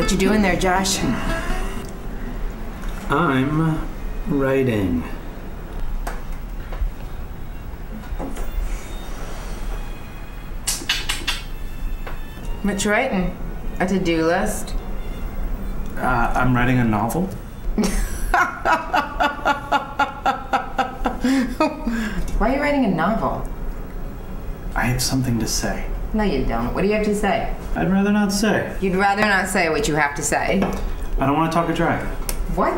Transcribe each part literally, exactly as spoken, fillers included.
What you doing there, Josh? I'm writing. What you writing? A to-do list? Uh, I'm writing a novel. Why are you writing a novel? I have something to say. No, you don't. What do you have to say? I'd rather not say. You'd rather not say what you have to say? I don't want to talk a drag. What?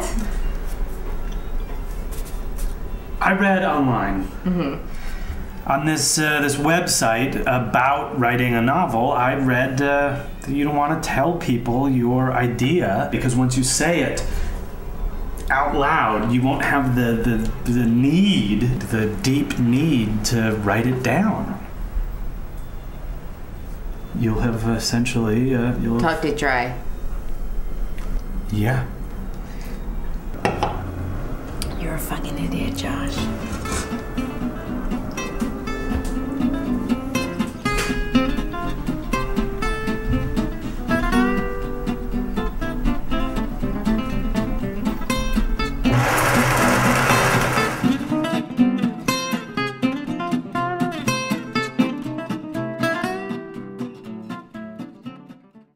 I read online. Mm-hmm. On this uh, this website about writing a novel, I read uh, that you don't want to tell people your idea because once you say it out loud, you won't have the, the, the need, the deep need to write it down. You'll have essentially... Uh, you'll talked it dry. Yeah. You're a fucking idiot, Josh.